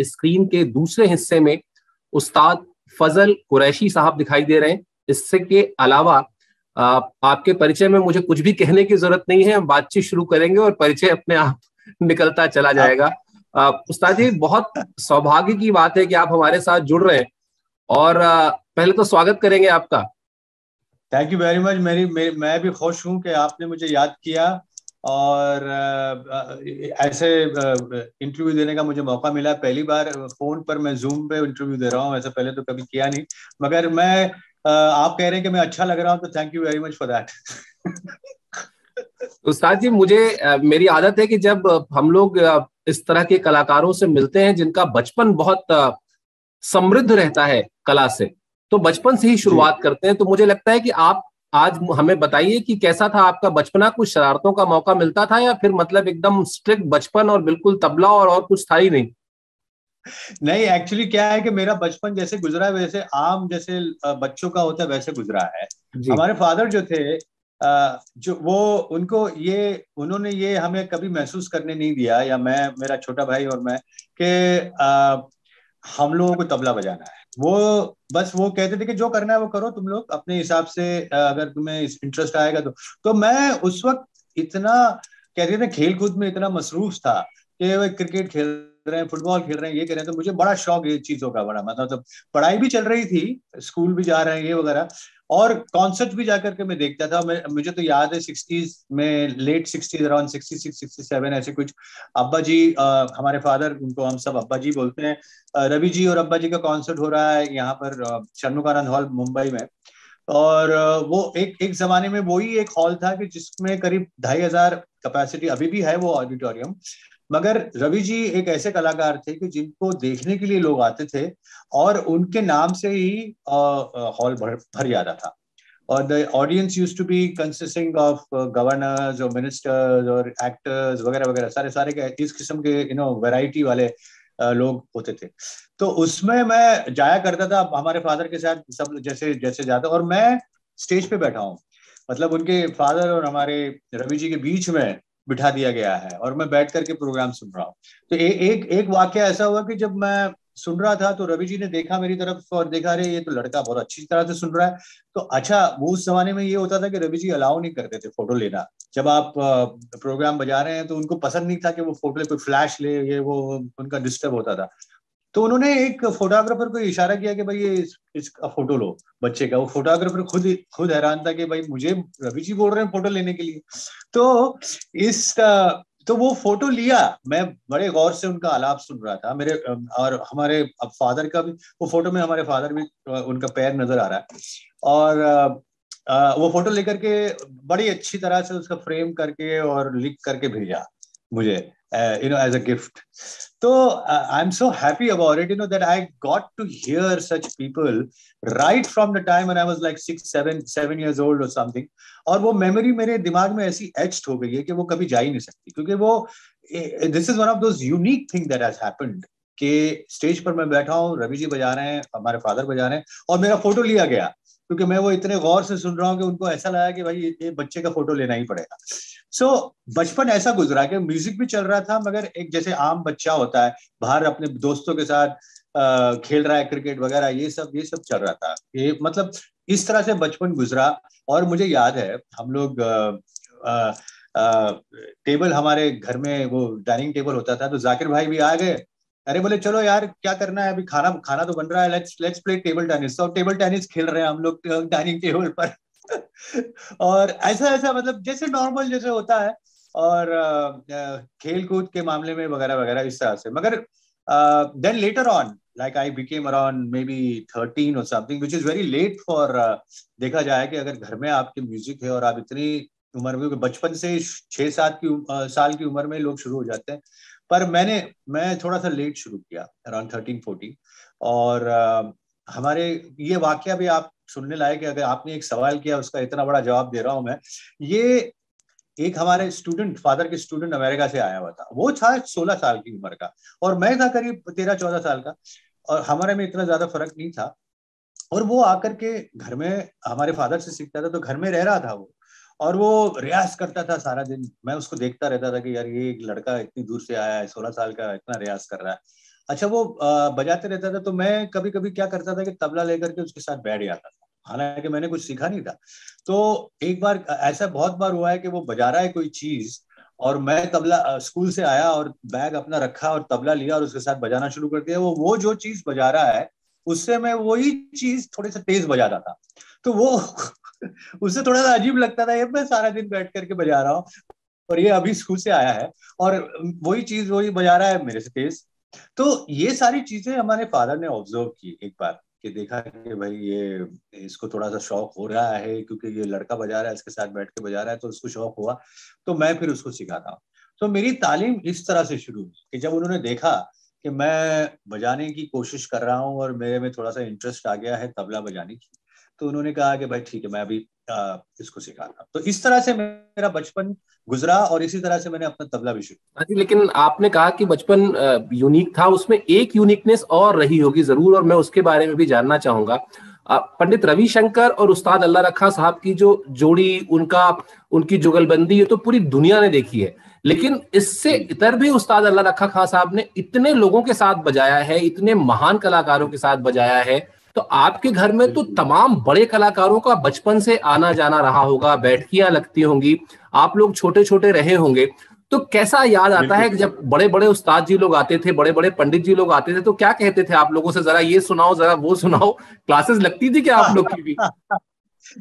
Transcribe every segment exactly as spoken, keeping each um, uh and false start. Screen के दूसरे हिस्से में उस्ताद फजल कुरैशी साहब दिखाई दे रहे हैं। इससे के अलावा आपके परिचय में मुझे कुछ भी कहने की जरूरत नहीं है, हम बातचीत शुरू करेंगे और परिचय अपने आप निकलता चला जाएगा। उस्ताद जी, बहुत सौभाग्य की बात है कि आप हमारे साथ जुड़ रहे हैं और पहले तो स्वागत करेंगे आपका। Thank you very much. मेरी मैं भी खुश हूँ कि आपने मुझे याद किया और ऐसे इंटरव्यू देने का मुझे मौका मिला। पहली बार फोन पर मैं जूम पे इंटरव्यू दे रहा हूँ, ऐसा पहले तो कभी किया नहीं, मगर मैं आप कह रहे हैं कि मैं अच्छा लग रहा हूँ तो thank you very much for that. उस्ताद जी, मुझे मेरी आदत है कि जब हम लोग इस तरह के कलाकारों से मिलते हैं जिनका बचपन बहुत समृद्ध रहता है कला से, तो बचपन से ही शुरुआत करते हैं। तो मुझे लगता है कि आप आज हमें बताइए कि कैसा था आपका बचपना, कुछ शरारतों का मौका मिलता था या फिर मतलब एकदम स्ट्रिक्ट बचपन और बिल्कुल तबला और और कुछ था ही नहीं? नहीं, एक्चुअली क्या है कि मेरा बचपन जैसे गुजरा है वैसे आम जैसे बच्चों का होता है वैसे गुजरा है। हमारे फादर जो थे जो वो उनको ये उन्होंने ये हमें कभी महसूस करने नहीं दिया, या मैं, मेरा छोटा भाई और मैं, कि हम लोगों को तबला बजाना है। वो बस वो कहते थे कि जो करना है वो करो, तुम लोग अपने हिसाब से, अगर तुम्हें इंटरेस्ट आएगा तो तो मैं उस वक्त इतना कहते थे खेल कूद में इतना मसरूफ था कि वो क्रिकेट खेल रहे हैं, फुटबॉल खेल रहे हैं, ये कर रहे हैं, तो मुझे बड़ा शौक ये चीजों का, बड़ा मतलब तो पढ़ाई भी चल रही थी, स्कूल भी जा रहे हैं ये वगैरह, और कॉन्सर्ट भी जाकर के मैं देखता था। मैं, मुझे तो याद है सिक्सटीज में, late sixties, around sixty six sixty seven ऐसे कुछ, अब्बा जी, आ, हमारे फादर, उनको हम सब अब्बा जी बोलते हैं, रवि जी और अब्बा जी का कॉन्सर्ट हो रहा है यहाँ पर शर्नकानंद हॉल मुंबई में, और वो एक एक जमाने में वो ही एक हॉल था कि जिसमें करीब ढाई हजार कैपेसिटी अभी भी है वो ऑडिटोरियम। मगर रवि जी एक ऐसे कलाकार थे कि जिनको देखने के लिए लोग आते थे और उनके नाम से ही हॉल भर भर जाता था, और the audience used to be consisting of governors और मिनिस्टर्स और एक्टर्स वगैरह वगैरह, सारे सारे के इस किस्म के यू नो वैरायटी वाले लोग होते थे। तो उसमें मैं जाया करता था हमारे फादर के साथ, सब जैसे जैसे जाता, और मैं स्टेज पे बैठा हूँ, मतलब उनके फादर और हमारे रवि जी के बीच में बिठा दिया गया है और मैं बैठ करके प्रोग्राम सुन रहा हूँ। तो ए, एक एक वाक्य ऐसा हुआ कि जब मैं सुन रहा था तो रवि जी ने देखा मेरी तरफ और देखा, अरे ये तो लड़का बहुत अच्छी तरह से सुन रहा है। तो अच्छा, वो उस जमाने में ये होता था कि रवि जी अलाउ नहीं करते थे फोटो लेना, जब आप प्रोग्राम बजा रहे हैं तो उनको पसंद नहीं था कि वो फोटो ले, कोई फ्लैश ले, ये वो उनका डिस्टर्ब होता था। तो उन्होंने एक फोटोग्राफर को इशारा किया कि भाई ये इस, इसका फोटो लो बच्चे का। वो फोटोग्राफर खुद खुद हैरान था कि भाई मुझे रवि जी बोल रहे हैं फोटो लेने के लिए। तो इस तो वो फोटो लिया, मैं बड़े गौर से उनका आलाप सुन रहा था मेरे, और हमारे अब फादर का भी, वो फोटो में हमारे फादर भी, उनका पैर नजर आ रहा है, और वो फोटो लेकर के बड़ी अच्छी तरह से उसका फ्रेम करके और लिख करके भेजा मुझे you know as a gift. So uh, I'm so happy about it, you know, that I got to hear such people right from the time when I was like six, seven, seven years old or something. और वो memory मेरे दिमाग में ऐसी etched हो गई है कि वो कभी जा ही नहीं सकती, क्योंकि वो this is one of those unique thing that has happened कि stage पर मैं बैठा हूँ, रवि जी बजा रहे हैं, हमारे father बजा रहे हैं, और मेरा photo लिया गया, क्योंकि मैं वो इतने गौर से सुन रहा हूँ कि उनको ऐसा लगा कि भाई ये बच्चे का फोटो लेना ही पड़ेगा। सो so, बचपन ऐसा गुजरा कि म्यूजिक भी चल रहा था, मगर एक जैसे आम बच्चा होता है, बाहर अपने दोस्तों के साथ खेल रहा है क्रिकेट वगैरह, ये सब ये सब चल रहा था। ये मतलब इस तरह से बचपन गुजरा। और मुझे याद है हम लोग आ, आ, टेबल, हमारे घर में वो डाइनिंग टेबल होता था, तो जाकिर भाई भी आ गए, अरे बोले चलो यार क्या करना है, अभी खाना खाना तो बन रहा है, let's let's play table tennis. तो टेबल टेनिस खेल रहे हैं हम लोग डाइनिंग टेबल पर और ऐसा ऐसा मतलब जैसे नॉर्मल जैसे होता है, और खेल कूद के मामले में वगैरह वगैरह इस तरह से। मगर then later on like I became around maybe thirteen और something, which is very late for, देखा जाए कि अगर घर में आपके म्यूजिक है और आप इतनी उम्र में, बचपन से छः सात की uh, साल की उम्र में लोग शुरू हो जाते हैं, पर मैंने मैं थोड़ा सा लेट शुरू किया अराउंड थर्टीन फोर्टीन। और आ, हमारे ये वाकया भी आप सुनने लायक है, अगर आपने एक सवाल किया उसका इतना बड़ा जवाब दे रहा हूं मैं। ये एक हमारे स्टूडेंट, फादर के स्टूडेंट अमेरिका से आया हुआ था, वो था सोलह साल की उम्र का और मैं था करीब तेरह चौदह साल का, और हमारे में इतना ज्यादा फर्क नहीं था। और वो आकर के घर में हमारे फादर से सीखता था, तो घर में रह रहा था वो, और वो रियाज करता था सारा दिन। मैं उसको देखता रहता था कि यार ये एक लड़का इतनी दूर से आया है, सोलह साल का, इतना रियाज कर रहा है। अच्छा वो बजाते रहता था, तो मैं कभी कभी क्या करता था कि तबला लेकर के उसके साथ बैठ जाता था, हालांकि मैंने कुछ सीखा नहीं था। तो एक बार ऐसा बहुत बार हुआ है कि वो बजा रहा है कोई चीज और मैं तबला स्कूल से आया और बैग अपना रखा और तबला लिया और उसके साथ बजाना शुरू कर दिया। वो वो जो चीज बजा रहा है उससे मैं वही चीज थोड़े से तेज बजाता था, तो वो उससे थोड़ा सा अजीब लगता था, ये मैं सारा दिन बैठ करके बजा रहा हूँ और ये अभी स्कूल से आया है और वही चीज वही बजा रहा है मेरे से तेज। तो ये सारी चीजें हमारे फादर ने ऑब्जर्व की एक बार, कि देखा कि भाई ये इसको थोड़ा सा शौक हो रहा है क्योंकि ये लड़का बजा रहा है, इसके साथ बैठ के बजा रहा है, तो उसको शौक हुआ, तो मैं फिर उसको सिखाता हूँ। तो मेरी तालीम इस तरह से शुरू हुई कि जब उन्होंने देखा कि मैं बजाने की कोशिश कर रहा हूँ और मेरे में थोड़ा सा इंटरेस्ट आ गया है तबला बजाने की, तो उन्होंने कहा कि भाई ठीक है मैं अभी आ, इसको सिखाता हूँ। तो इस तरह से मेरा बचपन गुजरा और इसी तरह से मैंने अपना तबला भी शुरू। लेकिन आपने कहा कि बचपन यूनिक था, उसमें एक यूनिकनेस और रही होगी जरूर, और मैं उसके बारे में भी जानना चाहूंगा। पंडित रवि शंकर और उस्ताद अल्लाह रखा साहब की जो जोड़ी, उनका उनकी जुगलबंदी ये तो पूरी दुनिया ने देखी है, लेकिन इससे इतर भी उस्ताद अल्लाह रखा खान साहब ने इतने लोगों के साथ बजाया है, इतने महान कलाकारों के साथ बजाया है, तो आपके घर में तो तमाम बड़े कलाकारों का बचपन से आना जाना रहा होगा, बैठकियां लगती होंगी, आप लोग छोटे छोटे रहे होंगे, तो कैसा याद आता है कि जब बड़े बड़े उस्ताद जी लोग आते थे, बड़े बड़े पंडित जी लोग आते थे, तो क्या कहते थे आप लोगों से, जरा ये सुनाओ जरा वो सुनाओ, क्लासेस लगती थी क्या आप लोग की भी?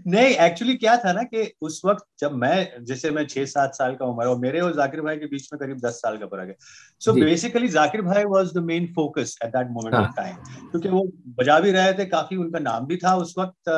नहीं, एक्चुअली क्या था ना कि उस वक्त जब मैं, जैसे मैं छह सात साल का उम्र और मेरे और जाकिर भाई के बीच में करीब दस साल का फर्क है, सो बेसिकली जाकिर भाई was the main focus at that moment of time, क्योंकि वो बजा भी रहे थे काफी, उनका नाम भी था उस वक्त।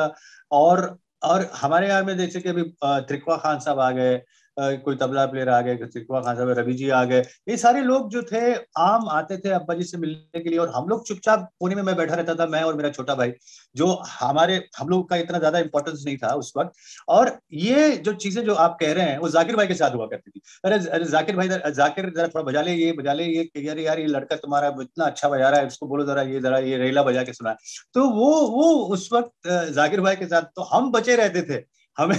और और हमारे यहाँ में जैसे कि अभी त्रिकवा खान साहब आ गए, कोई तबला प्लेयर आ गए, त्रिकवा खान साहब, रवि जी आ गए, ये सारे लोग जो थे आम आते थे अब्बा जी से मिलने के लिए, और हम लोग चुपचाप कोने में मैं बैठा रहता था, मैं और मेरा छोटा भाई, जो हमारे हम लोग का इतना ज्यादा इंपॉर्टेंस नहीं था उस वक्त। और ये जो चीजें जो आप कह रहे हैं वो जाकिर भाई के साथ हुआ करती थी, अरे अरे जाकिर भाई जाकिर जरा थोड़ा बजा ले, ये बजा ले, ये यार यार ये लड़का तुम्हारा इतना अच्छा बजा रहा है, उसको बोलो जरा ये जरा ये रेला बजा के सुना। तो वो वो उस वक्त जाकिर भाई के साथ तो हम बचे रहते थे, हमें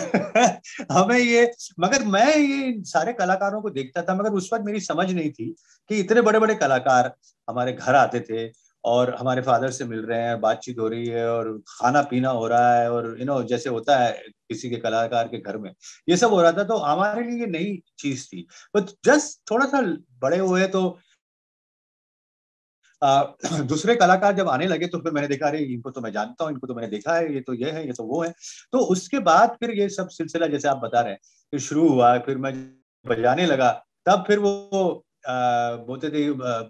हमें ये, मगर मैं ये सारे कलाकारों को देखता था, मगर उस वक्त मेरी समझ नहीं थी कि इतने बड़े बड़े कलाकार हमारे घर आते थे और हमारे फादर से मिल रहे हैं, बातचीत हो रही है और खाना पीना हो रहा है और यू नो जैसे होता है किसी के कलाकार के घर में ये सब हो रहा था, तो हमारे लिए ये नई चीज थी। बट जस्ट थोड़ा सा बड़े हुए तो Uh, दूसरे कलाकार जब आने लगे तो फिर मैंने देखा, अरे इनको तो मैं जानता हूँ, इनको तो मैंने देखा है, ये तो ये है, ये तो वो है। तो उसके बाद फिर ये सब सिलसिला जैसे आप बता रहे हैं फिर शुरू हुआ, फिर मैं बजाने लगा, तब फिर वो बोलते थे,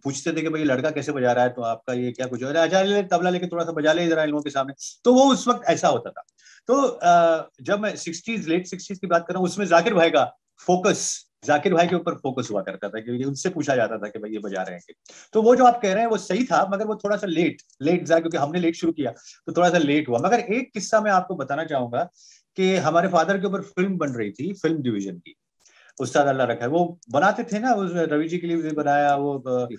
पूछते थे कि भाई लड़का कैसे बजा रहा है, तो आपका ये क्या कुछ हो रहा है, अच्छा ले तबला लेके थोड़ा सा बजा ले जरा इन लोगों के सामने। तो वो उस वक्त ऐसा होता था। तो uh, जब मैं सिक्सटीज लेट सिक्सटीज की बात कर रहा हूँ, उसमें जाकिर भाई का फोकस, जाकिर भाई के ऊपर फोकस हुआ करता था, क्योंकि उनसे पूछा जाता था कि भाई ये बजा रहे हैं। तो वो जो आप कह रहे हैं वो सही था, मगर वो थोड़ा सा लेट लेट जा, क्योंकि हमने लेट शुरू किया तो थोड़ा सा लेट हुआ। मगर एक किस्सा मैं आपको बताना चाहूंगा कि हमारे फादर के ऊपर फिल्म बन रही थी, फिल्म डिविजन की, उस्ताद अल्लाह रखा, वो बनाते थे ना, रवि जी के लिए भी बनाया, वो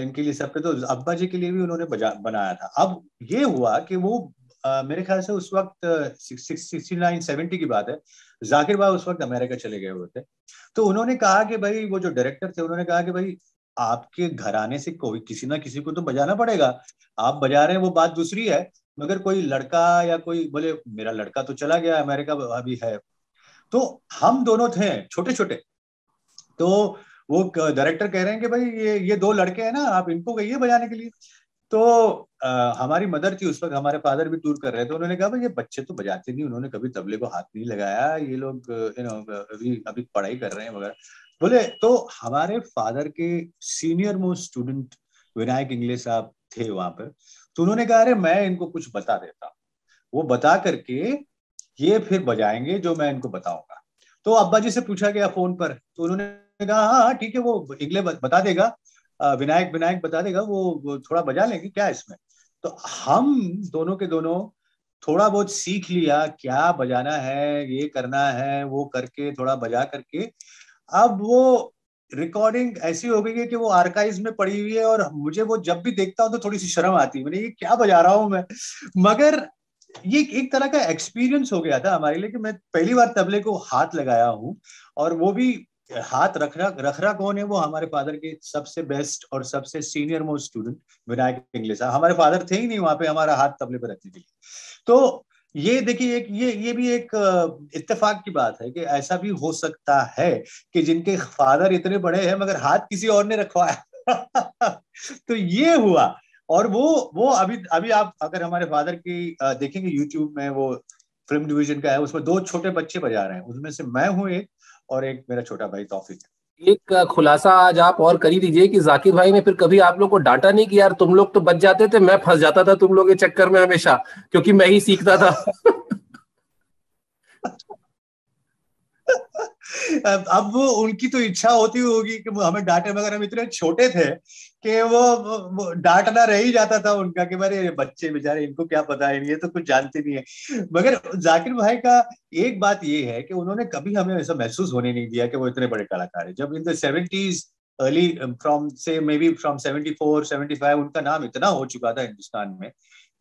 इनके लिए सबके, तो अब्बा जी के लिए भी उन्होंने बनाया था। अब ये हुआ कि वो Uh, मेरे ख्याल से उस वक्त सिक्सटी नाइन सेवेंटी की बात है, जाकिर भाई उस वक्त अमेरिका चले गए हुए थे, तो उन्होंने कहा कि भाई वो जो डायरेक्टर थे उन्होंने कहा कि भाई आपके घराने से कोई किसी ना किसी को तो बजाना पड़ेगा, आप बजा रहे हैं वो बात दूसरी है, मगर कोई लड़का या कोई, बोले मेरा लड़का तो चला गया अमेरिका अभी है, तो हम दोनों थे छोटे छोटे, तो वो डायरेक्टर कह रहे हैं कि भाई ये ये दो लड़के हैं ना, आप इनको कहिए बजाने के लिए। तो आ, हमारी मदर थी उस वक्त, हमारे फादर भी टूर कर रहे थे, उन्होंने कहा भाई ये बच्चे तो बजाते नहीं, उन्होंने कभी तबले को हाथ नहीं लगाया, ये लोग यू नो अभी अभी पढ़ाई कर रहे हैं वगैरह बोले। तो हमारे फादर के senior most student Vinayak Ingle साहब थे वहां पर, तो उन्होंने कहा अरे मैं इनको कुछ बता देता हूँ, वो बता करके ये फिर बजाएंगे जो मैं इनको बताऊंगा। तो अब्बा जी से पूछा गया फोन पर, तो उन्होंने कहा हाँ ठीक है, वो इंगले बता देगा, विनायक विनायक बता देगा, वो, वो थोड़ा बजा लेंगे क्या इसमें। तो हम दोनों के दोनों थोड़ा बहुत सीख लिया क्या बजाना है, ये करना है वो करके, थोड़ा बजा करके। अब वो रिकॉर्डिंग ऐसी हो गई है कि वो आर्काइव में पड़ी हुई है और मुझे वो जब भी देखता हूँ तो थोड़ी सी शर्म आती है, मैंने ये क्या बजा रहा हूँ मैं, मगर ये एक तरह का एक्सपीरियंस हो गया था हमारे लिए कि मैं पहली बार तबले को हाथ लगाया हूँ, और वो भी हाथ रखरा रखरा कौन है? वो हमारे फादर के सबसे बेस्ट और सबसे senior most student Vinayak Ingle साहब। हमारे फादर थे ही नहीं वहां पे हमारा हाथ तबले पे रखने के लिए। तो ये देखिए एक ये ये भी एक इत्तेफाक की बात है कि ऐसा भी हो सकता है कि जिनके फादर इतने बड़े हैं मगर हाथ किसी और ने रखवाया। तो ये हुआ। और वो वो अभी अभी आप अगर हमारे फादर की देखेंगे यूट्यूब में, वो फिल्म डिवीजन का है, उसमें दो छोटे बच्चे बजा रहे हैं, उसमें से मैं हूँ एक और एक मेरा छोटा भाई तौफीक। एक खुलासा आज आप और कर ही दीजिए कि जाकिर भाई ने फिर कभी आप लोग को डांटा नहीं कि यार तुम लोग तो बच जाते थे, मैं फंस जाता था तुम लोग के चक्कर में हमेशा, क्योंकि मैं ही सीखता था। अब वो उनकी तो इच्छा होती होगी कि हमें डांटे, मगर हम इतने छोटे थे कि वो, वो डांटना रह ही जाता था उनका कि अरे बच्चे बेचारे इनको क्या पता है, ये तो कुछ जानते नहीं है। मगर जाकिर भाई का एक बात ये है कि उन्होंने कभी हमें ऐसा महसूस होने नहीं दिया कि वो इतने बड़े कलाकार हैं। जब in the seventies early from से maybe from seventy four seventy five उनका नाम इतना हो चुका था हिंदुस्तान में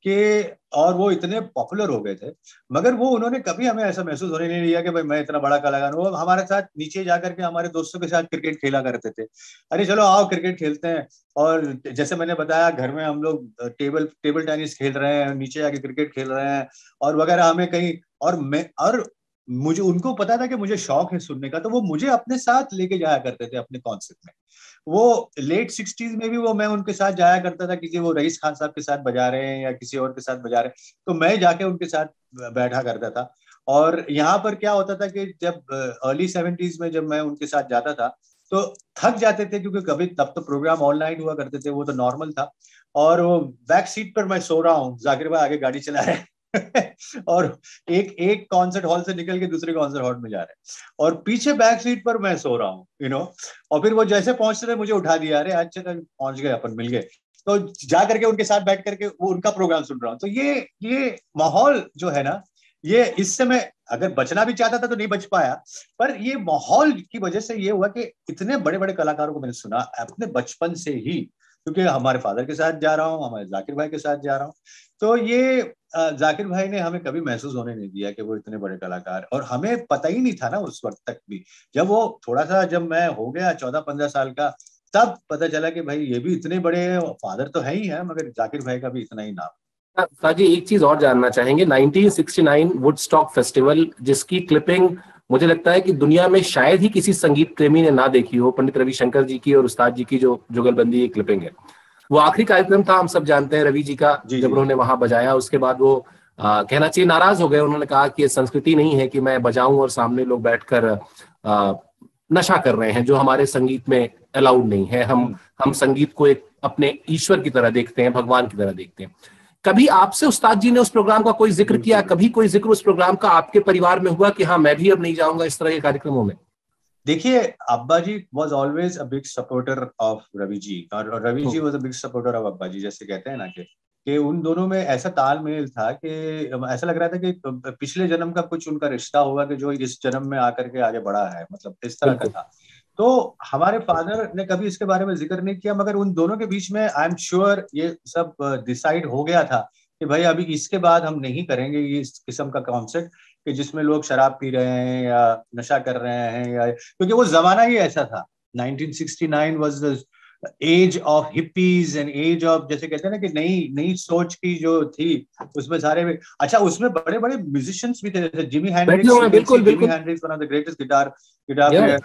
कि और वो इतने पॉपुलर हो गए थे, मगर वो उन्होंने कभी हमें ऐसा महसूस होने नहीं दिया कि भाई मैं इतना बड़ा कलाकार हूँ। हमारे साथ नीचे जाकर के हमारे दोस्तों के साथ क्रिकेट खेला करते थे, अरे चलो आओ क्रिकेट खेलते हैं। और जैसे मैंने बताया घर में हम लोग टेबल टेबल टेनिस खेल रहे हैं, नीचे जाके क्रिकेट खेल रहे हैं और वगैरह। हमें कहीं और मैं और मुझे उनको पता था कि मुझे शौक है सुनने का, तो वो मुझे अपने साथ लेके जाया करते थे अपने कॉन्सर्ट में। वो लेट सिक्सटीज में भी वो मैं उनके साथ जाया करता था, किसी वो रईस खान साहब के साथ बजा रहे हैं या किसी और के साथ बजा रहे हैं, तो मैं जाके उनके साथ बैठा करता था। और यहाँ पर क्या होता था कि जब अर्ली सेवेंटीज में जब मैं उनके साथ जाता था तो थक जाते थे, क्योंकि कभी तब तो प्रोग्राम ऑनलाइन हुआ करते थे, वो तो नॉर्मल था। और वो बैक सीट पर मैं सो रहा हूँ, जाकिर भाई आगे गाड़ी चला रहे हैं और एक एक कॉन्सर्ट हॉल से निकल के दूसरे कॉन्सर्ट हॉल में जा रहे हैं और पीछे बैक सीट पर मैं सो रहा हूँ, यू नो। और फिर वो जैसे पहुंच रहे मुझे उठा दिया, अरे अच्छा पहुंच गए अपन, मिल गए। तो जा करके उनके साथ बैठ करके वो उनका प्रोग्राम सुन रहा हूँ। तो ये ये माहौल जो है ना, ये इससे मैं अगर बचना भी चाहता था तो नहीं बच पाया, पर ये माहौल की वजह से ये हुआ कि इतने बड़े बड़े कलाकारों को मैंने सुना अपने बचपन से ही, क्योंकि हमारे फादर के साथ जा रहा हूँ, हमारे जाकिर भाई के साथ जा रहा हूँ। तो ये जाकिर भाई ने हमें कभी महसूस होने नहीं दिया कि वो इतने बड़े कलाकार, और हमें पता ही नहीं था ना उस वक्त तक भी। जब वो थोड़ा सा जब मैं हो गया चौदह पंद्रह साल का, तब पता चला कि भाई ये भी इतने बड़े हैं। फादर तो है ही है, मगर जाकिर भाई का भी इतना ही नाम। साजी एक चीज और जानना चाहेंगे, nineteen sixty nine Woodstock festival, जिसकी क्लिपिंग मुझे लगता है कि दुनिया में शायद ही किसी संगीत प्रेमी ने ना देखी हो, पंडित रवि शंकर जी की और उस्ताद जी की जो जुगलबंदी क्लिपिंग है। वो आखिरी कार्यक्रम था, हम सब जानते हैं, रवि जी का, जब उन्होंने वहां बजाया। उसके बाद वो आ, कहना चाहिए नाराज हो गए। उन्होंने कहा कि ये संस्कृति नहीं है कि मैं बजाऊं और सामने लोग बैठकर नशा कर रहे हैं, जो हमारे संगीत में अलाउड नहीं है। हम हम संगीत को एक अपने ईश्वर की तरह देखते हैं, भगवान की तरह देखते हैं। कभी आपसे उस्ताद जी ने उस प्रोग्राम का कोई जिक्र किया? कभी कोई जिक्र उस प्रोग्राम का आपके परिवार में हुआ कि हाँ मैं भी अब नहीं जाऊंगा इस तरह के कार्यक्रमों में? देखिए, अब्बा जी was always a big supporter of Ravi ji और Ravi ji was a big supporter of अब्बा जी, जैसे कहते हैं ना कि कि उन दोनों में ऐसा तालमेल था कि ऐसा लग रहा था कि पिछले जन्म का कुछ उनका रिश्ता होगा कि जो इस जन्म में आकर के आगे बढ़ा है, मतलब इस तरह का था। तो हमारे फादर ने कभी इसके बारे में जिक्र नहीं किया, मगर उन दोनों के बीच में आई एम श्योर ये सब डिसाइड हो गया था कि भाई अभी इसके बाद हम नहीं करेंगे ये इस किस्म का कॉन्सर्ट कि जिसमें लोग शराब पी रहे हैं या नशा कर रहे हैं, या क्योंकि वो जमाना ही ऐसा था। Nineteen sixty nine was the age of hippies and age of, जैसे कहते हैं ना, कि नई नई सोच की जो थी उसमें सारे में, अच्छा उसमें बड़े बड़े म्यूजिशियंस भी थे, जैसे Jimi Hendrix, Jimi Hendrix one of the greatest guitar guitar player,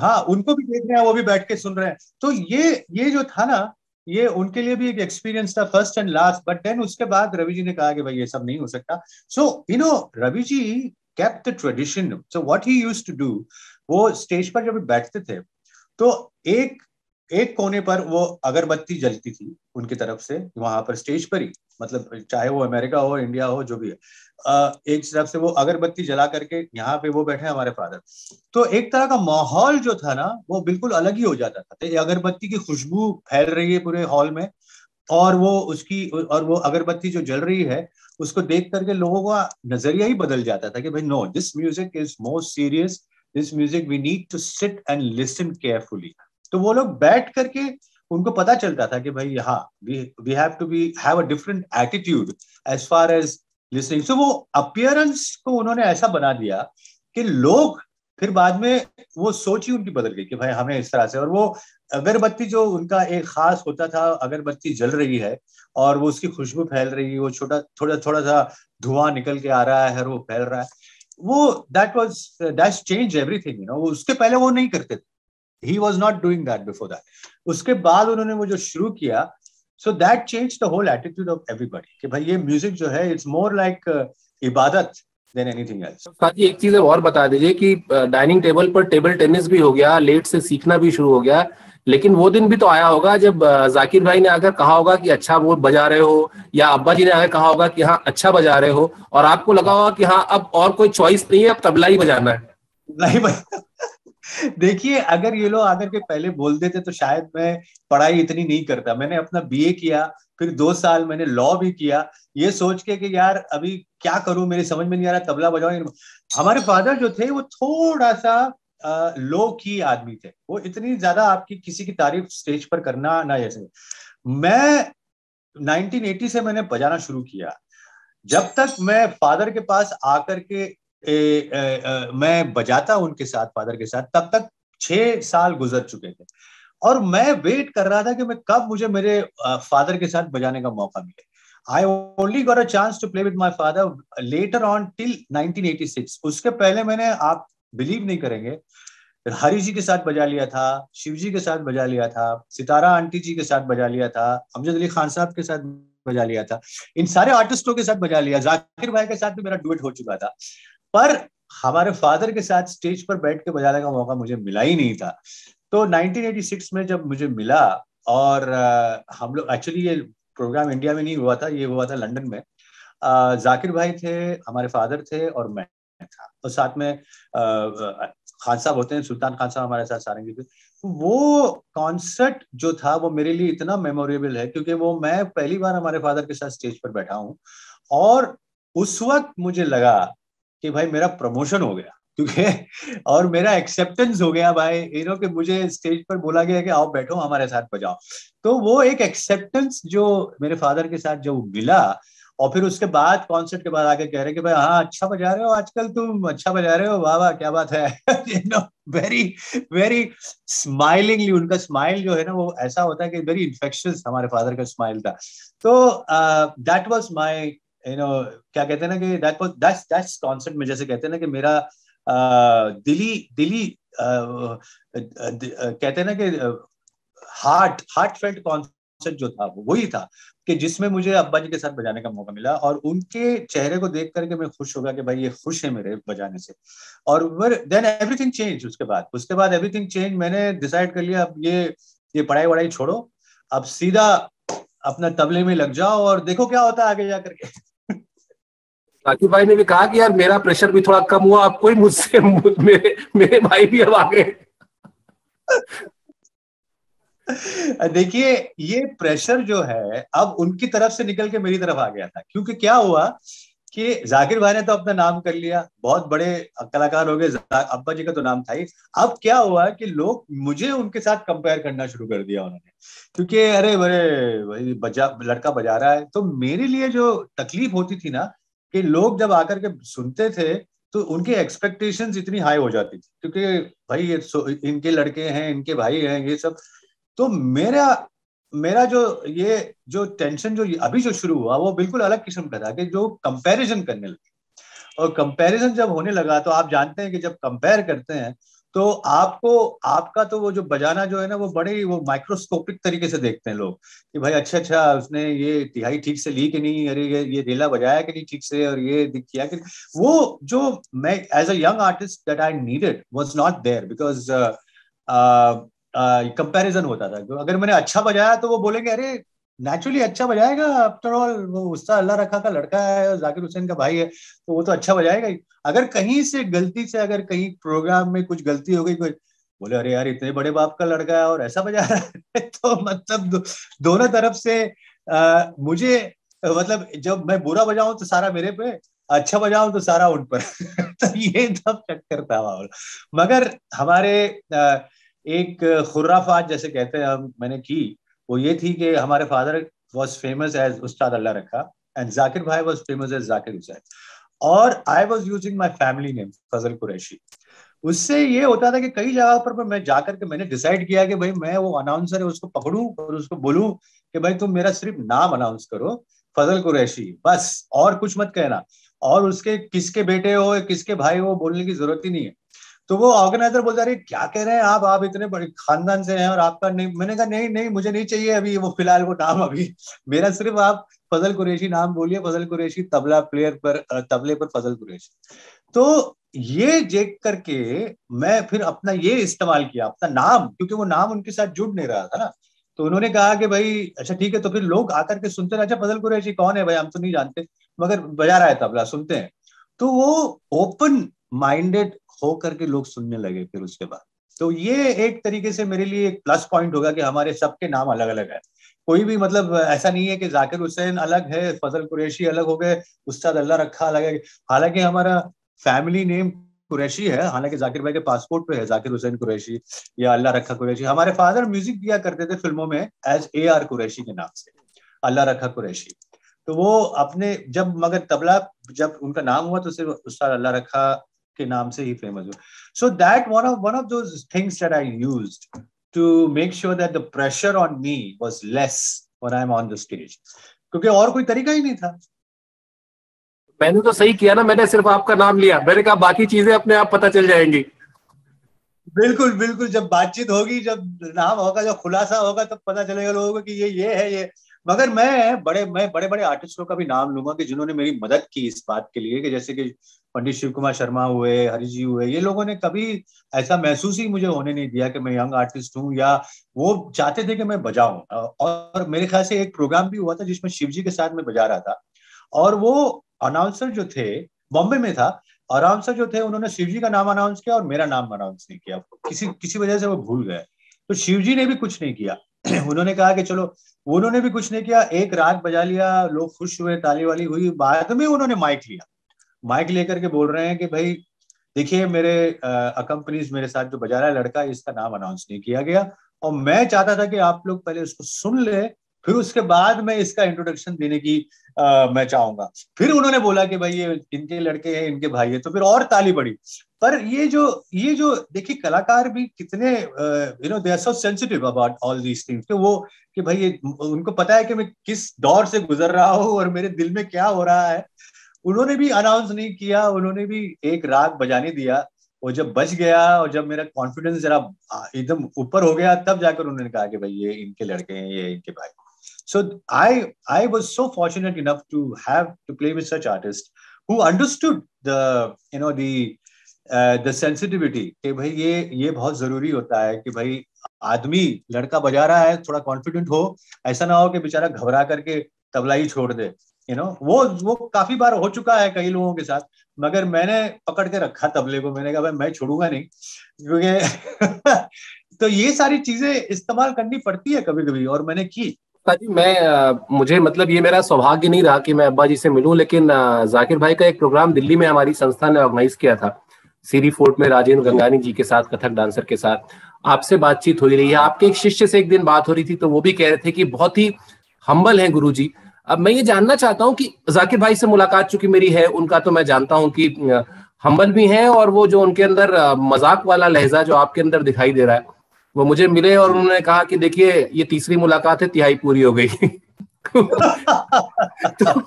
हाँ उनको भी देख रहे हैं, वो भी बैठ के सुन रहे हैं। तो ये ये जो था ना, ये उनके लिए भी एक एक्सपीरियंस था, first and last. But then उसके बाद रवि जी ने कहा कि भाई ये सब नहीं हो सकता। So you know Ravi ji kept the tradition. So what he used to do, वो स्टेज पर जब बैठते थे तो एक एक कोने पर वो अगरबत्ती जलती थी उनकी तरफ से, वहां पर स्टेज पर ही, मतलब चाहे वो अमेरिका हो, इंडिया हो, जो भी है, एक तरफ से वो अगरबत्ती जला करके यहाँ पे वो बैठे हमारे फादर। तो एक तरह का माहौल जो था ना, वो बिल्कुल अलग ही हो जाता था। अगरबत्ती की खुशबू फैल रही है पूरे हॉल में, और वो उसकी और वो अगरबत्ती जो जल रही है उसको देख करके लोगों का नजरिया ही बदल जाता था कि भाई no, this music is more serious, this music we need to sit and listen carefully. तो वो लोग बैठ करके उनको पता चलता था कि भाई हाँ, we have to be have a different attitude as far as listening. So वो अपीयरेंस को उन्होंने ऐसा बना दिया कि लोग फिर बाद में वो सोच ही उनकी बदल गई कि भाई हमें इस तरह से, और वो अगरबत्ती जो उनका एक खास होता था, अगरबत्ती जल रही है और वो उसकी खुशबू फैल रही है, वो छोटा थोड़ा थोड़ा सा धुआं निकल के आ रहा है और वो फैल रहा है, वो that was that change everything you know. उसके पहले वो नहीं करते थे, he was not doing that before that. उसके बाद उन्होंने वो जो शुरू किया, so that change the whole attitude of everybody कि भाई ये म्यूजिक जो है इट्स मोर लाइक इबादत देन एनीथिंग एल्स। साथ ही एक चीज और बता दीजिए कि डाइनिंग टेबल पर टेबल टेनिस भी हो गया, लेट से सीखना भी शुरू हो गया, लेकिन वो दिन भी तो आया होगा जब जाकिर भाई ने आकर कहा होगा कि अच्छा वो बजा रहे हो, या अब्बा जी ने आकर कहा होगा कि हाँ अच्छा बजा रहे हो, और आपको लगा होगा कि हाँ अब और कोई चॉइस नहीं है, अब तबला ही बजाना है। नहीं बजा देखिए, अगर ये लोग आकर के पहले बोल देते तो शायद मैं पढ़ाई इतनी नहीं करता। मैंने अपना बी ए किया, फिर दो साल मैंने लॉ भी किया, ये सोच के कि यार अभी क्या करूं, मेरे समझ में नहीं आ रहा, तबला बजाओ। हमारे फादर जो थे वो थोड़ा सा लो की आदमी थे, वो इतनी ज्यादा आपकी किसी की तारीफ स्टेज पर करना ना, जैसे मैं उन्नीस सौ अस्सी से मैंने बजाना शुरू किया। जब तक मैं फादर के पास आकर के ए, ए, ए, मैं बजाता उनके साथ, फादर के साथ, तब तक छह साल गुजर चुके थे और मैं वेट कर रहा था कि मैं कब मुझे मेरे फादर के साथ बजाने का मौका मिले। I only got a chance to play with my father later on till nineteen eighty-six। उसके पहले मैंने, आप बिलीव नहीं करेंगे, हरि जी के साथ बजा लिया था, शिव जी के साथ बजा लिया था, सितारा आंटी जी के साथ बजा लिया था, अमजद अली खान साहब के साथ बजा लिया था, इन सारे आर्टिस्टों के साथ बजा लिया, जाकिर भाई के साथ भी मेरा डुएट हो चुका था, पर हमारे फादर के साथ स्टेज पर बैठ के बजाने का मौका मुझे मिला ही नहीं था। तो नाइनटीन एटी सिक्स में जब मुझे मिला, और हम लोग एक्चुअली ये प्रोग्राम इंडिया में नहीं हुआ था, ये हुआ था लंदन में। जाकिर भाई थे, हमारे फादर थे और मैं था, और साथ में खान साहब होते हैं, सुल्तान खान साहब हमारे साथ सारंगी थे। वो कॉन्सर्ट जो था वो मेरे लिए इतना मेमोरेबल है क्योंकि वो मैं पहली बार हमारे फादर के साथ स्टेज पर बैठा हूँ, और उस वक्त मुझे लगा कि भाई मेरा प्रमोशन हो गया क्योंकि, और मेरा एक्सेप्टेंस हो गया भाई, यू नो कि मुझे स्टेज पर बोला गया कि आओ बैठो हमारे साथ बजाओ। तो वो एक एक्सेप्टेंस जो मेरे फादर के साथ जो मिला, और फिर उसके बाद कॉन्सर्ट के बाद आके कह रहे कि भाई हाँ अच्छा बजा रहे हो आजकल, तुम अच्छा बजा रहे हो, वाह वाह क्या बात है, you know very very smilingly. उनका स्माइल जो है ना वो ऐसा होता है कि वेरी इन्फेक्शियस हमारे फादर का स्माइल था। तो that was my you know क्या कहते हैं ना कि that was that's that's concert में, जैसे कहते हैं ना कि मेरा Uh, दिली दिली uh, दि, uh, कहते हैं ना कि हार्ट हार्ट फेल्ट कॉन्सर्ट जो था वही था कि जिसमें मुझे अब्बा जी के साथ बजाने का मौका मिला, और उनके चेहरे को देख करके मैं खुश हो गया कि भाई ये खुश है मेरे बजाने से। और देन एवरीथिंग चेंज, उसके बाद उसके बाद एवरीथिंग चेंज। मैंने डिसाइड कर लिया अब ये ये पढ़ाई वढ़ाई छोड़ो, अब सीधा अपना तबले में लग जाओ और देखो क्या होता है आगे जा करके। जाकिर भाई ने भी कहा कि यार मेरा प्रेशर भी थोड़ा कम हुआ, आपको ही मुझसे मेरे मेरे भाई भी अब आगे। देखिए ये प्रेशर जो है अब उनकी तरफ से निकल के मेरी तरफ आ गया था, क्योंकि क्या हुआ कि जाकिर भाई ने तो अपना नाम कर लिया, बहुत बड़े कलाकार हो गए, अब्बा जी का तो नाम था ही। अब क्या हुआ कि लोग मुझे उनके साथ कंपेयर करना शुरू कर दिया उन्होंने, क्योंकि अरे बड़े बजा लड़का बजा रहा है। तो मेरे लिए जो तकलीफ होती थी ना कि लोग जब आकर के सुनते थे तो उनके एक्सपेक्टेशंस इतनी हाई हो जाती थी क्योंकि भाई ये इनके लड़के हैं, इनके भाई हैं, ये सब। तो मेरा मेरा जो ये जो टेंशन जो अभी जो शुरू हुआ वो बिल्कुल अलग किस्म का था कि जो कंपैरिजन करने लगे, और कंपैरिजन जब होने लगा तो आप जानते हैं कि जब कंपेयर करते हैं तो आपको आपका तो वो जो बजाना जो है ना वो बड़े वो माइक्रोस्कोपिक तरीके से देखते हैं लोग कि भाई अच्छा अच्छा उसने ये तिहाई ठीक से ली कि नहीं, अरे ये ये रेला बजाया कि नहीं ठीक से, और ये दिख किया कि वो जो मैं as a young artist that I needed was not there, because comparison होता था। अगर मैंने अच्छा बजाया तो वो बोलेंगे अरे नेचुरली अच्छा बजाएगा, आफ्टर ऑल वो उस्ताद अल्लाह रखा का लड़का है और जाकिर हुसैन का भाई है तो वो तो अच्छा बजाएगा ही। अगर कहीं से गलती से अगर कहीं प्रोग्राम में कुछ गलती हो गई, कोई बोले अरे यार इतने बड़े बाप का लड़का है और ऐसा बजा रहा है तो मतलब दो, दोनों तरफ से आ, मुझे मतलब जब मैं बुरा बजाऊं तो सारा मेरे पे, अच्छा बजाऊं तो सारा उन पर तो ये सब चक्कर था। मगर हमारे आ, एक खुर्राफात जैसे कहते हैं हम, मैंने की वो ये थी कि हमारे फादर वॉज फेमस एज उस्ताद अल्लाह रखा एंड जाकिर भाई was famous as Zakir Hussain, और I was using my family name Fazal Qureshi. उससे ये होता था कि कई जगह पर मैं जाकर के मैंने डिसाइड किया कि भाई मैं वो अनाउंसर है उसको पकड़ूं और उसको बोलूं कि भाई तुम मेरा सिर्फ नाम अनाउंस करो, फजल कुरैशी, बस, और कुछ मत कहना, और उसके किसके बेटे हो किसके भाई हो बोलने की जरूरत ही नहीं है। तो वो ऑर्गेनाइजर बोलता है क्या कह रहे हैं आप आप इतने बड़े खानदान से हैं और आपका नहीं, मैंने कहा नहीं नहीं मुझे नहीं चाहिए अभी वो फिलहाल वो नाम, अभी मेरा सिर्फ आप फजल कुरैशी नाम बोलिए, फजल कुरैशी तबला प्लेयर पर, तबले पर फजल कुरैशी। तो ये देख करके मैं फिर अपना ये इस्तेमाल किया अपना नाम, क्योंकि वो नाम उनके साथ जुड़ नहीं रहा था ना। तो उन्होंने कहा कि भाई अच्छा ठीक है, तो फिर लोग आकर के सुनते रहे, अच्छा फजल कुरैशी कौन है भाई, हम तो नहीं जानते मगर बजा रहा है तबला, सुनते हैं। तो वो ओपन माइंडेड हो करके लोग सुनने लगे फिर उसके बाद। तो ये एक तरीके से मेरे लिए एक प्लस पॉइंट होगा कि हमारे सबके नाम अलग अलग है, कोई भी मतलब ऐसा नहीं है कि जाकिर हुसैन अलग है, फजल कुरैशी अलग हो गए, उस्ताद अल्लाह रखा अलग है। हालांकि हमारा फैमिली नेम कुरैशी है, हालांकि जाकिर भाई के पासपोर्ट पे है जाकिर हुसैन कुरैशी या अल्लाह रखा कुरैशी। हमारे फादर म्यूजिक दिया करते थे फिल्मों में एज ए आर कुरैशी के नाम से, अल्लाह रखा कुरैशी। तो वो अपने जब मगर तबला जब उनका नाम हुआ तो सिर्फ उस्ताद अल्लाह रखा के नाम से ही फेमस हो। So that one of one of those things that I used to make sure that the pressure on me was less when I am on the stage, क्योंकि और कोई तरीका ही नहीं था। मैंने तो सही किया ना, मैंने सिर्फ आपका नाम लिया, मैंने कहा बाकी चीजें अपने आप पता चल जाएंगी। बिल्कुल बिल्कुल, जब बातचीत होगी, जब नाम होगा, जब खुलासा होगा तब पता चलेगा लोगों को कि ये ये है ये। मगर मैं बड़े मैं बड़े बड़े आर्टिस्टों का भी नाम लूंगा कि जिन्होंने मेरी मदद की इस बात के लिए, कि जैसे कि पंडित शिव कुमार शर्मा हुए, हरि जी हुए, ये लोगों ने कभी ऐसा महसूस ही मुझे होने नहीं दिया कि मैं यंग आर्टिस्ट हूँ, या वो चाहते थे कि मैं बजाऊं। और मेरे ख्याल से एक प्रोग्राम भी हुआ था जिसमें शिव जी के साथ मैं बजा रहा था, और वो अनाउंसर जो थे, बॉम्बे में था, अनाउंसर जो थे उन्होंने शिव जी का नाम अनाउंस किया और मेरा नाम अनाउंस नहीं किया, किसी किसी वजह से वो भूल गए। तो शिव जी ने भी कुछ नहीं किया, उन्होंने कहा कि चलो, उन्होंने भी कुछ नहीं किया, एक राग बजा लिया, लोग खुश हुए, ताली वाली हुई। बाद में उन्होंने माइक लिया, माइक लेकर के बोल रहे हैं कि भाई देखिए मेरे अकम्पनीज मेरे साथ जो बजा रहा है लड़का, इसका नाम अनाउंस नहीं किया गया, और मैं चाहता था कि आप लोग पहले उसको सुन ले, फिर उसके बाद मैं इसका इंट्रोडक्शन देने की आ, मैं चाहूंगा। फिर उन्होंने बोला कि भाई ये इनके लड़के हैं, इनके भाई है, तो फिर और ताली बढ़ी। पर ये जो ये जो देखिए कलाकार भी कितने you know they are so sensitive about all these things, कि वो कि भाई ये उनको पता है कि मैं किस दौर से गुजर रहा हूँ और मेरे दिल में क्या हो रहा है। उन्होंने भी अनाउंस नहीं किया, उन्होंने भी एक राग बजाने दिया, और जब बज गया और जब मेरा कॉन्फिडेंस जरा एकदम ऊपर हो गया तब जाकर उन्होंने कहा कि भाई ये इनके लड़के हैं, ये इनके भाई। So I I was so fortunate enough to have to play with such artists who understood the you know the uh, the sensitivity कि भाई ये ये बहुत जरूरी होता है कि भाई आदमी लड़का बजा रहा है, थोड़ा confident हो, ऐसा ना हो कि बेचारा घबरा करके तबला ही छोड़ दे, you know वो वो काफी बार हो चुका है कई लोगों के साथ, मगर मैंने पकड़ के रखा तबले को, मैंने कहा भाई मैं छोड़ूंगा नहीं क्योंकि तो ये सारी चीजें इस्तेमाल करनी पड़ती है कभी कभी, और मैंने की। जी मैं आ, मुझे मतलब ये मेरा सौभाग्य नहीं रहा कि मैं अब्बा जी से मिलूं, लेकिन आ, जाकिर भाई का एक प्रोग्राम दिल्ली में हमारी संस्था ने ऑर्गेनाइज किया था, सीरी फोर्ट में, राजेंद्र गंगानी जी के साथ, कथक डांसर के साथ। आपसे बातचीत हो रही है, आपके एक शिष्य से एक दिन बात हो रही थी, तो वो भी कह रहे थे कि बहुत ही हम्बल है गुरु जी। अब मैं ये जानना चाहता हूँ कि जाकिर भाई से मुलाकात चूंकि मेरी है, उनका तो मैं जानता हूँ कि हम्बल भी है, और वो जो उनके अंदर मजाक वाला लहजा जो आपके अंदर दिखाई दे रहा है, वो मुझे मिले और उन्होंने कहा कि देखिए ये तीसरी मुलाकात है, तिहाई पूरी हो गई। तो, तो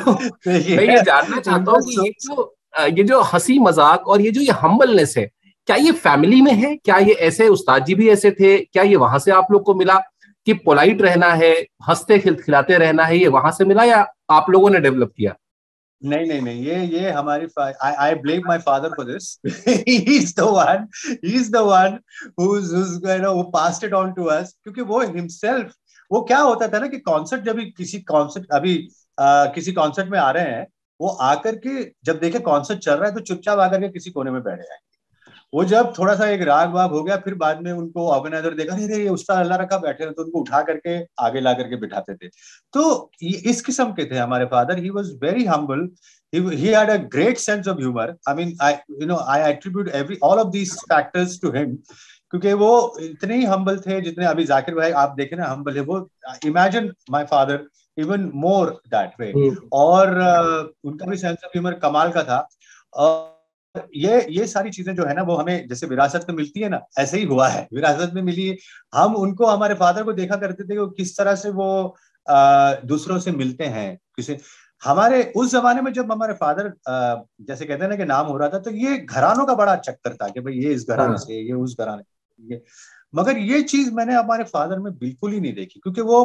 मैं ये जानना चाहता हूँ कि ये जो ये जो हंसी मजाक और ये जो ये हम्बलनेस है, क्या ये फैमिली में है? क्या ये ऐसे उस्ताद जी भी ऐसे थे? क्या ये वहां से आप लोग को मिला कि पोलाइट रहना है, हंसते खिलखिलाते रहना है, ये वहां से मिला या आप लोगों ने डेवलप किया? नहीं नहीं नहीं ये ये हमारी I blame my father for this, he is the one he is the one who you know passed it on to us, क्योंकि वो हिमसेल्फ, वो क्या होता था ना कि कॉन्सर्ट जब भी किसी कॉन्सर्ट अभी आ, किसी कॉन्सर्ट में आ रहे हैं, वो आकर के जब देखे कॉन्सर्ट चल रहा है तो चुपचाप आकर के किसी कोने में बैठ जाएंगे। वो जब थोड़ा सा एक राग वाग हो गया, फिर बाद में उनको ऑर्गेनाइजर देखा, अरे ये उस्ताद अल्लाह रखा बैठे हैं, तो उनको उठा करके आगे ला करके बिठाते थे। तो इस किस्म के थे हमारे father. He was very humble, he had a great sense of humour. I mean I you know I attribute every all of these factors to him, क्योंकि वो इतने ही हम्बल थे जितने अभी जाकिर भाई आप देखे ना हम्बल है, वो imagine my father even more that way. और uh, उनका भी सेंस ऑफ ह्यूमर कमाल का था। uh, ये ये सारी चीजें जो है ना वो हमें जैसे विरासत में मिलती है ना, ऐसे ही हुआ है, विरासत में मिली है। हम उनको, हमारे फादर को देखा करते थे कि किस तरह से वो आ, दूसरों से मिलते हैं किसी। हमारे उस जमाने में जब हमारे फादर आ, जैसे कहते हैं ना कि नाम हो रहा था, तो ये घरानों का बड़ा चक्कर था कि भाई ये इस घराने से, ये उस घराने ये। मगर ये चीज मैंने हमारे फादर में बिल्कुल ही नहीं देखी, क्योंकि वो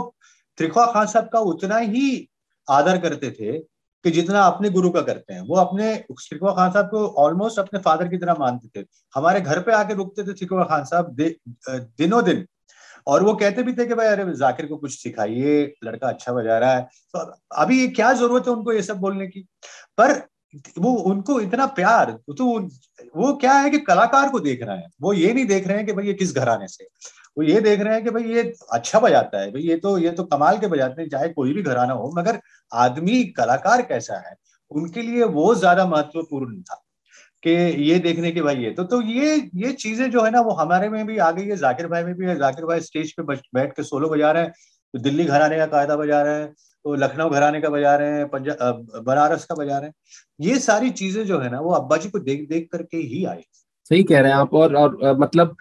तिरखा खान साहब का उतना ही आदर करते थे कि जितना अपने गुरु का करते हैं। वो अपने तिरखा खान साहब को ऑलमोस्ट अपने फादर की तरह मानते थे। हमारे घर पे आके रुकते थे तिरखा खान साहब दिनों दिन, और वो कहते भी थे कि भाई अरे जाकिर को कुछ सिखाइए, लड़का अच्छा बजा रहा है, तो अभी ये क्या जरूरत है उनको ये सब बोलने की। पर वो उनको इतना प्यार, तो वो क्या है कि कलाकार को देख रहे हैं, वो ये नहीं देख रहे हैं कि भाई ये किस घराने से, वो ये देख रहे हैं कि भाई ये अच्छा बजाता है, भाई ये तो ये तो कमाल के बजाते हैं, चाहे कोई भी घराना हो, मगर आदमी कलाकार कैसा है उनके लिए वो ज्यादा महत्वपूर्ण था कि ये देखने के भाई ये तो तो ये ये चीजें जो है ना वो हमारे में भी आ गई है, जाकिर भाई में भी है। जाकिर भाई स्टेज पे बैठ के सोलो बजा रहे हैं, तो दिल्ली घराने का कायदा बजा रहे हैं, तो लखनऊ घराने का बजा रहे हैं, पंजाब बनारस का बजा रहे हैं। ये सारी चीजें जो है ना वो अब्बा जी को देख देख करके ही आई। सही कह रहे हैं आप। और, और, और मतलब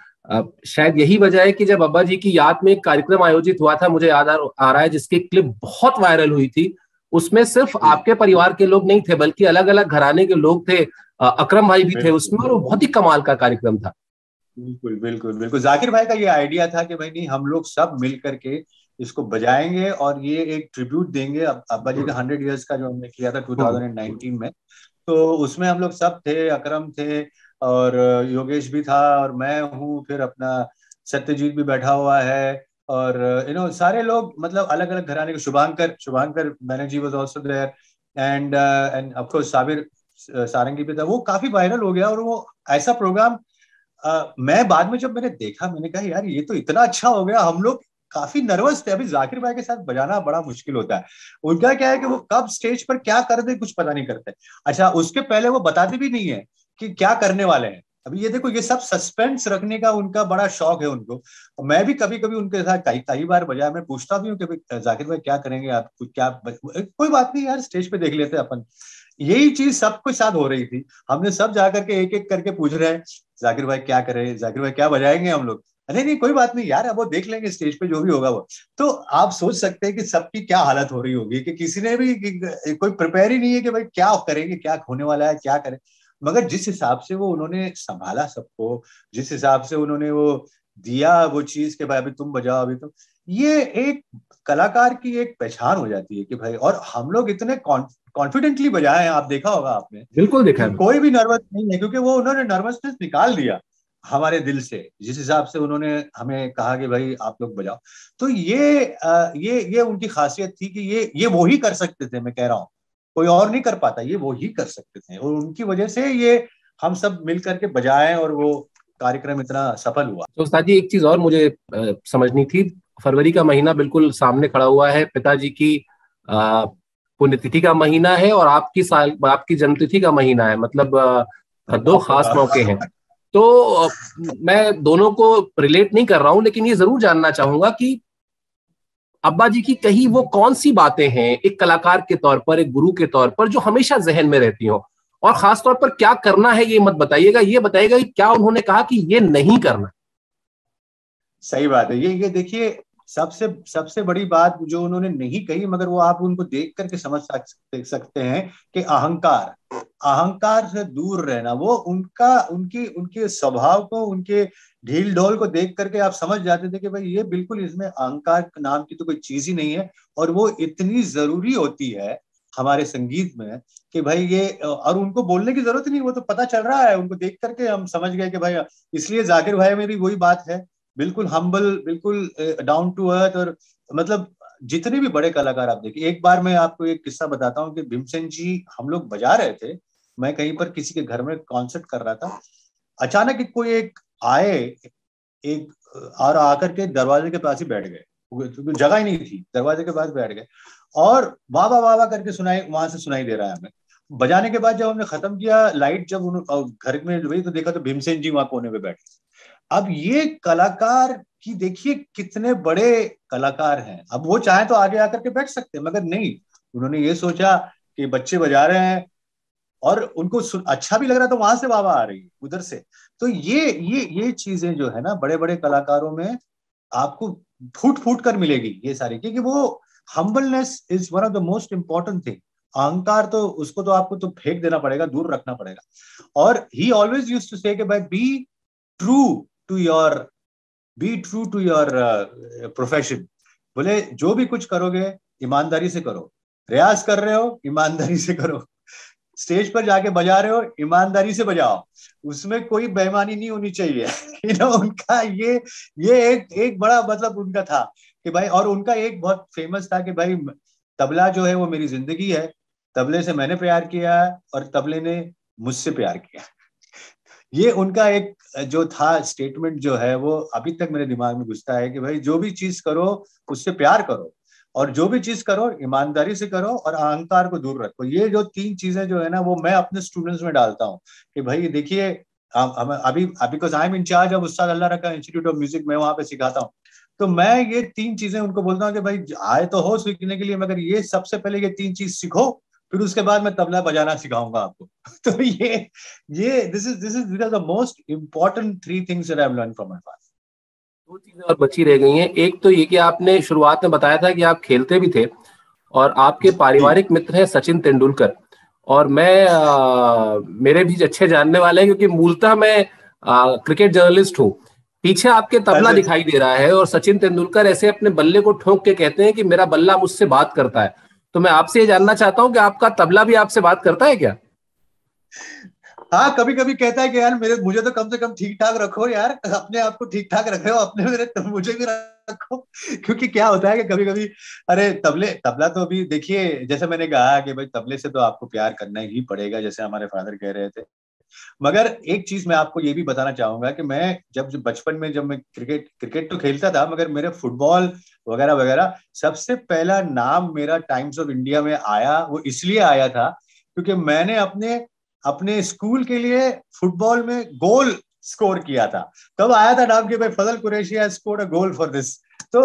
शायद यही वजह है कि जब अब्बा जी की याद में एक कार्यक्रम आयोजित हुआ था, मुझे याद आ रहा है, जिसकी क्लिप बहुत वायरल हुई थी, उसमें सिर्फ आपके परिवार के लोग नहीं थे बल्कि अलग अलग घराने के लोग थे, अकरम भाई भी थे उसमें, और वो बहुत ही कमाल का कार्यक्रम था। बिल्कुल बिल्कुल बिल्कुल। जाकिर भाई का ये आइडिया था कि भाई नहीं, हम लोग सब मिल करके इसको बजाएंगे और ये एक ट्रिब्यूट देंगे अब्बा जी का हंड्रेड ईयर्स का, जो हमने किया था टू थाउजेंड नाइनटीन में। तो उसमें हम लोग सब थे, अकरम थे और योगेश भी था और मैं हूँ, फिर अपना सत्यजीत भी बैठा हुआ है, और यू नो सारे लोग, मतलब अलग अलग घराने के, Shubhankar Shubhankar Banerjee was also there, and and of course Sabir सारंगी भी था। वो काफी वायरल हो गया और वो ऐसा प्रोग्राम uh, मैं बाद में जब मैंने देखा, मैंने कहा यार ये तो इतना अच्छा हो गया, हम लोग काफी नर्वस थे। अभी जाकिर भाई के साथ बजाना बड़ा मुश्किल होता है, उनका क्या है कि वो कब स्टेज पर क्या कर दे कुछ पता नहीं करते। अच्छा, उसके पहले वो बताते भी नहीं है कि क्या करने वाले हैं। अभी ये देखो, ये सब सस्पेंस रखने का उनका बड़ा शौक है उनको। मैं भी कभी कभी उनके साथ कई कई बार बजाया, मैं पूछता भी हूँ कि जाकिर भाई क्या करेंगे आप, क्या बज... कोई बात नहीं यार, स्टेज पे देख लेते अपन। यही चीज सबके साथ हो रही थी, हमने सब जाकर के एक एक करके पूछ रहे हैं जाकिर भाई क्या करें, जाकिर भाई क्या बजाएंगे हम लोग। नहीं नहीं कोई बात नहीं यार, अब वो देख लेंगे स्टेज पे जो भी होगा वो। तो आप सोच सकते हैं कि सबकी क्या हालत हो रही होगी कि किसी ने भी कोई प्रिपेयर ही नहीं है कि भाई क्या करेंगे, क्या होने वाला है, क्या करें। मगर जिस हिसाब से वो उन्होंने संभाला सबको, जिस हिसाब से उन्होंने वो दिया वो चीज के भाई अभी तुम बजाओ, अभी तुम, ये एक कलाकार की एक पहचान हो जाती है कि भाई। और हम लोग इतने कॉन्फिडेंटली बजाए हैं, आप देखा होगा आपने। बिल्कुल देखा है, कोई भी नर्वस नहीं है, क्योंकि वो उन्होंने नर्वसनेस निकाल दिया हमारे दिल से, जिस हिसाब से उन्होंने हमें कहा कि भाई आप लोग बजाओ। तो ये ये ये उनकी खासियत थी कि ये ये वो ही कर सकते थे। मैं कह रहा हूँ कोई और नहीं कर पाता, ये वो ही कर सकते थे, और उनकी वजह से ये हम सब मिल करके बजाए और वो कार्यक्रम इतना सफल हुआ। तो उस्ताद जी एक चीज और मुझे समझनी थी, फरवरी का महीना बिल्कुल सामने खड़ा हुआ है, पिताजी की पुण्यतिथि का महीना है और आपकी साल आपकी जन्मतिथि का महीना है, मतलब दो खास मौके हैं। तो मैं दोनों को रिलेट नहीं कर रहा हूं, लेकिन ये जरूर जानना चाहूंगा कि अब्बा जी की कही वो कौन सी बातें हैं एक कलाकार के तौर पर, एक गुरु के तौर पर, जो हमेशा जहन में रहती हो। और खास तौर पर क्या करना है ये मत बताइएगा, ये बताइएगा कि क्या उन्होंने कहा कि ये नहीं करना। सही बात है। ये ये देखिए, सबसे सबसे बड़ी बात जो उन्होंने नहीं कही, मगर वो आप उनको देख करके समझ सकते सकते हैं कि अहंकार, अहंकार से दूर रहना। वो उनका उनकी उनके स्वभाव को, उनके ढील ढोल को देख करके आप समझ जाते थे कि भाई ये बिल्कुल, इसमें अहंकार नाम की तो कोई चीज ही नहीं है। और वो इतनी जरूरी होती है हमारे संगीत में कि भाई ये, और उनको बोलने की जरूरत नहीं, वो तो पता चल रहा है, उनको देख करके हम समझ गए कि भाई। इसलिए जाकिर भाई में भी वही बात है, बिल्कुल हम्बल, बिल्कुल डाउन टू अर्थ। और मतलब जितने भी बड़े कलाकार आप देखिए, एक बार मैं आपको एक किस्सा बताता हूँ कि भीमसेन जी, हम लोग बजा रहे थे, मैं कहीं पर किसी के घर में कॉन्सर्ट कर रहा था, अचानक कोई एक आए, एक और आकर के दरवाजे के पास ही बैठ गए, जगह ही नहीं थी, दरवाजे के पास बैठ गए और वाह वाह वाह वाह करके सुनाई, वहां से सुनाई दे रहा है हमें। बजाने के बाद जब हमने खत्म किया, लाइट जब घर में गई तो देखा तो भीमसेन जी वहां कोने में बैठे। अब ये कलाकार की देखिए कितने बड़े कलाकार हैं। अब वो चाहे तो आगे आकर के बैठ सकते हैं, मगर नहीं, उन्होंने ये सोचा कि बच्चे बजा रहे हैं, और उनको अच्छा भी लग रहा था, वहां से वाह वाह आ रही है उधर से। तो ये ये ये चीजें जो है ना बड़े बड़े कलाकारों में आपको फूट फूट कर मिलेगी ये सारी, क्योंकि वो humbleness is one of the most important thing. अहंकार तो उसको तो आपको तो फेंक देना पड़ेगा, दूर रखना पड़ेगा। और ही ऑलवेज यूज्ड टू से कि भाई be true to your be true to your profession. बोले जो भी कुछ करोगे ईमानदारी से करो, रियाज कर रहे हो ईमानदारी से करो, स्टेज पर जाके बजा रहे हो ईमानदारी से बजाओ, उसमें कोई बेईमानी नहीं होनी चाहिए। यू नो उनका ये ये एक एक बड़ा मतलब उनका था कि भाई, और उनका एक बहुत फेमस था कि भाई तबला जो है वो मेरी जिंदगी है, तबले से मैंने प्यार किया और तबले ने मुझसे प्यार किया। ये उनका एक जो था स्टेटमेंट जो है वो अभी तक मेरे दिमाग में घुसता है कि भाई जो भी चीज करो उससे प्यार करो, और जो भी चीज करो ईमानदारी से करो, और अहंकार को दूर रखो। ये जो तीन चीजें जो है ना वो मैं अपने स्टूडेंट्स में डालता हूँ कि भाई देखिए अभी because I am in charge of Ustad Allah रखा इंस्टीट्यूट ऑफ म्यूजिक, मैं वहां पे सिखाता हूँ। तो मैं ये तीन चीजें उनको बोलता हूँ कि भाई आए तो हो सीखने के लिए, मगर ये सबसे पहले ये तीन चीज सीखो, फिर उसके बाद मैं तबला बजाना सिखाऊंगा आपको। तो ये ये this is this is the most important three things that I have learn from my father. दो चीजें और बची रह गई हैं, एक तो ये कि आपने शुरुआत में बताया था कि आप खेलते भी थे और आपके पारिवारिक मित्र हैं सचिन तेंदुलकर, और मैं आ, मेरे भी अच्छे जानने वाले हैं क्योंकि मूलतः मैं आ, क्रिकेट जर्नलिस्ट हूँ। पीछे आपके तबला दिखाई दे रहा है और सचिन तेंदुलकर ऐसे अपने बल्ले को ठोंक के कहते हैं कि मेरा बल्ला मुझसे बात करता है, तो मैं आपसे ये जानना चाहता हूँ कि आपका तबला भी आपसे बात करता है क्या? हाँ, कभी कभी कहता है कि यार मेरे मुझे तो कम से कम ठीक ठाक रखो यार, अपने आप को ठीक ठाक रखे हो, अपने मेरे तो मुझे भी रखो। क्योंकि क्या होता है कि कभी कभी अरे तबले तबला तो अभी देखिए जैसे मैंने कहा कि भाई तबले से तो आपको प्यार करना ही पड़ेगा, जैसे हमारे फादर कह रहे थे। मगर एक चीज मैं आपको ये भी बताना चाहूंगा कि मैं जब बचपन में जब मैं क्रिकेट क्रिकेट तो खेलता था, मगर मेरे फुटबॉल वगैरह वगैरह सबसे पहला नाम मेरा टाइम्स ऑफ इंडिया में आया, वो इसलिए आया था क्योंकि मैंने अपने अपने स्कूल के लिए फुटबॉल में गोल स्कोर किया था। तब आया था नाम कि भाई Fazal Qureshi has scored a goal for this. तो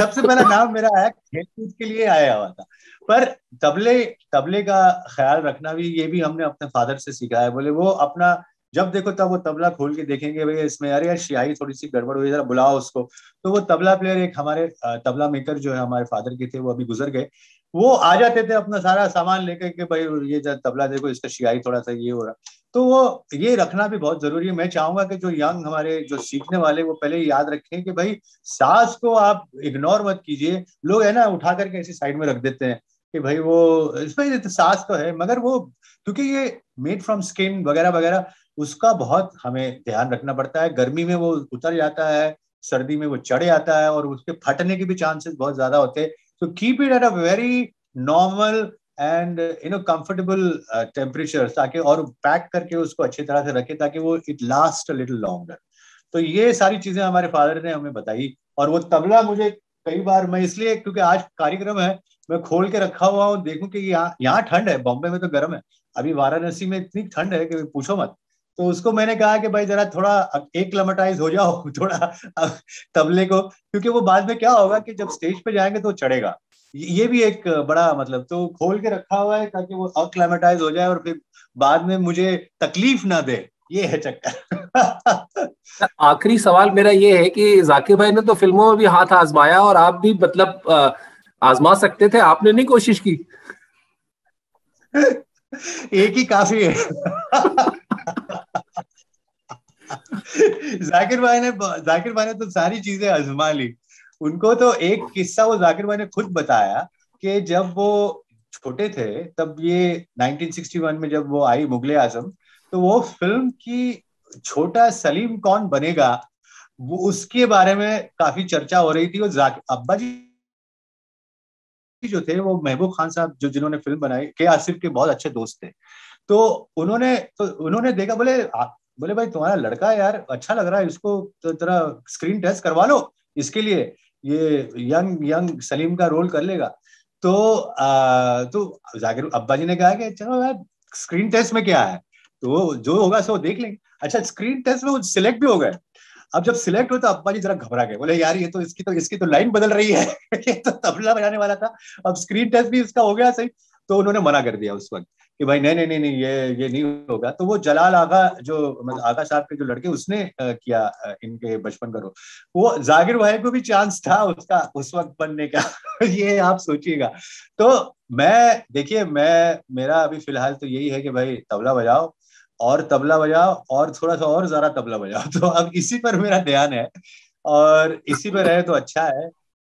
सबसे पहला नाम मेरा आया खेलकूद के लिए आया हुआ था। पर तबले तबले का ख्याल रखना भी, ये भी हमने अपने फादर से सीखा है। बोले वो अपना जब देखो तब वो तबला खोल के देखेंगे भाई इसमें अरे यार स्याही थोड़ी सी गड़बड़ हुई, जरा बुलाओ उसको। तो वो तबला प्लेयर एक हमारे तबला मेकर जो है हमारे फादर के थे, वो अभी गुजर गए, वो आ जाते थे अपना सारा सामान लेकर के भाई ये तबला देखो इसका स्याही थोड़ा सा ये हो रहा। तो वो ये रखना भी बहुत जरूरी है। मैं चाहूंगा कि जो यंग हमारे जो सीखने वाले वो पहले याद रखें कि भाई सास को आप इग्नोर मत कीजिए। लोग है ना उठा करके ऐसे साइड में रख देते हैं कि भाई वो इसमें सास तो है, मगर वो क्योंकि ये मेड फ्रॉम स्किन वगैरह वगैरह उसका बहुत हमें ध्यान रखना पड़ता है। गर्मी में वो उतर जाता है, सर्दी में वो चढ़ आता है और उसके फटने के भी चांसेस बहुत ज्यादा होते हैं। So keep it at a very normal and you know comfortable uh, temperature ताकि और पैक करके उसको अच्छी तरह से रखें ताकि वो it last a little longer। तो ये सारी चीजें हमारे फादर ने हमें बताई। और वो तबला मुझे कई बार मैं इसलिए क्योंकि आज कार्यक्रम है मैं खोल के रखा हुआ हूँ, देखूं कि यहाँ यहाँ ठंड है, बॉम्बे में तो गर्म है, अभी वाराणसी में इतनी ठंड है कि पूछो मत। तो उसको मैंने कहा कि भाई जरा थोड़ा एक्लेमेटाइज हो जाओ थोड़ा तबले को, क्योंकि वो बाद में क्या होगा कि जब स्टेज पे जाएंगे तो चढ़ेगा। ये भी एक बड़ा मतलब तो खोल के रखा हुआ है ताकि वो एक्लेमेटाइज हो जाए और फिर बाद में मुझे तकलीफ ना दे, ये है चक्कर। आखिरी सवाल मेरा ये है कि जाकिर भाई ने तो फिल्मों में भी हाथ आजमाया और आप भी मतलब आजमा सकते थे, आपने नहीं कोशिश की? एक ही काफी है। जाकिर भाई ने जाकिर भाई ने तो सारी चीजें आजमा ली। उनको तो एक किस्सा वो जाकिर भाई ने खुद बताया कि जब वो छोटे थे तब ये नाइनटीन सिक्सटी वन में जब वो आई मुगल-ए-आजम, तो वो फिल्म की छोटा सलीम कौन बनेगा वो उसके बारे में काफी चर्चा हो रही थी। और अब्बा जी जो थे वो महबूब खान साहब जो जिन्होंने फिल्म बनाई के आसिफ के बहुत अच्छे दोस्त थे, तो उन्होंने तो उन्होंने देखा, बोले बोले भाई तुम्हारा लड़का यार अच्छा लग रहा है, इसको तो जरा स्क्रीन टेस्ट करवा लो, इसके लिए ये यंग यंग सलीम का रोल कर लेगा। तो आ, तो जाकिर अब्बा जी ने कहा कि चलो यार स्क्रीन टेस्ट में क्या है, तो जो होगा सो देख लेंगे। अच्छा स्क्रीन टेस्ट में वो सिलेक्ट भी हो गए। अब जब सिलेक्ट हो तो अब्बा जी जरा घबरा गए, बोले यार ये तो इसकी तो इसकी तो लाइन बदल रही है ये तो तबला बजाने वाला था, अब स्क्रीन टेस्ट भी इसका हो गया सही। तो उन्होंने मना कर दिया उस वक्त। कि भाई नहीं नहीं नहीं ये ये नहीं होगा, तो वो जलाल आगा जो मतलब आगा साहब के जो लड़के उसने किया इनके बचपन का रोल, वो जाकिर भाई को भी चांस था उसका उस वक्त बनने का ये आप सोचिएगा। तो मैं देखिए मैं मेरा अभी फिलहाल तो यही है कि भाई तबला बजाओ और तबला बजाओ और थोड़ा सा और ज़रा तबला बजाओ, तो अब इसी पर मेरा ध्यान है और इसी पर रहे तो अच्छा है।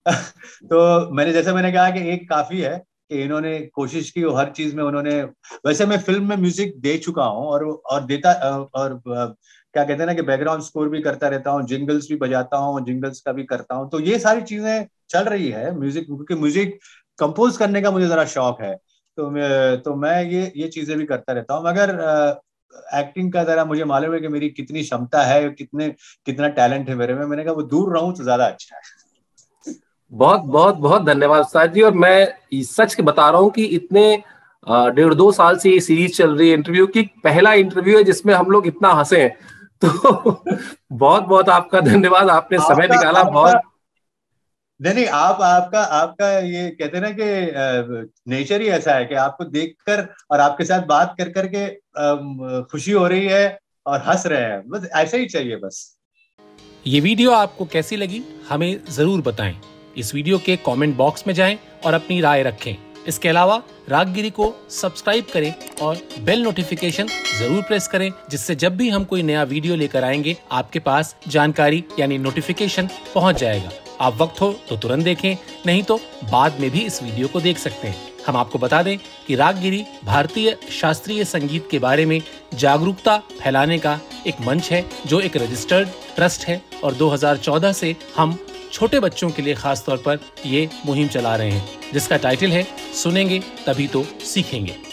तो मैंने जैसे मैंने कहा कि एक काफी है कि इन्होंने कोशिश की हर चीज में उन्होंने, वैसे मैं फिल्म में म्यूजिक दे चुका हूँ और और देता और क्या कहते हैं ना कि बैकग्राउंड स्कोर भी करता रहता हूँ, जिंगल्स भी बजाता हूँ, जिंगल्स का भी करता हूँ, तो ये सारी चीजें चल रही है म्यूजिक, क्योंकि म्यूजिक कंपोज करने का मुझे जरा शौक है तो मैं तो मैं ये ये चीजें भी करता रहता हूँ। मगर एक्टिंग का जरा मुझे मालूम है कि मेरी कितनी क्षमता है, कितने कितना टैलेंट है मेरे में, मैंने कहा वो दूर रहूं तो ज्यादा अच्छा है। बहुत बहुत बहुत धन्यवाद उस्ताद जी, और मैं सच के बता रहा हूँ कि इतने डेढ़ दो साल से ये सीरीज चल रही है इंटरव्यू की, पहला इंटरव्यू है जिसमें हम लोग इतना हंसे हैं, तो बहुत बहुत आपका धन्यवाद, आपने आपका, समय निकाला आपका, बहुत नहीं आप आपका आपका ये कहते ना कि नेचर ही ऐसा है कि आपको देखकर और आपके साथ बात कर करके खुशी हो रही है और हंस रहे हैं, बस ऐसा ही चाहिए। बस ये वीडियो आपको कैसी लगी हमें जरूर बताएं, इस वीडियो के कमेंट बॉक्स में जाएं और अपनी राय रखें। इसके अलावा रागगिरी को सब्सक्राइब करें और बेल नोटिफिकेशन जरूर प्रेस करें, जिससे जब भी हम कोई नया वीडियो लेकर आएंगे आपके पास जानकारी यानी नोटिफिकेशन पहुंच जाएगा। आप वक्त हो तो तुरंत देखें, नहीं तो बाद में भी इस वीडियो को देख सकते हैं। हम आपको बता दें कि रागगिरी भारतीय शास्त्रीय संगीत के बारे में जागरूकता फैलाने का एक मंच है जो एक रजिस्टर्ड ट्रस्ट है, और दो हज़ार चौदह से हम छोटे बच्चों के लिए खास तौर पर ये मुहिम चला रहे हैं जिसका टाइटल है सुनेंगे तभी तो सीखेंगे।